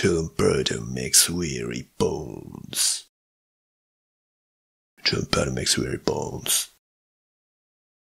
Too burden makes weary bones.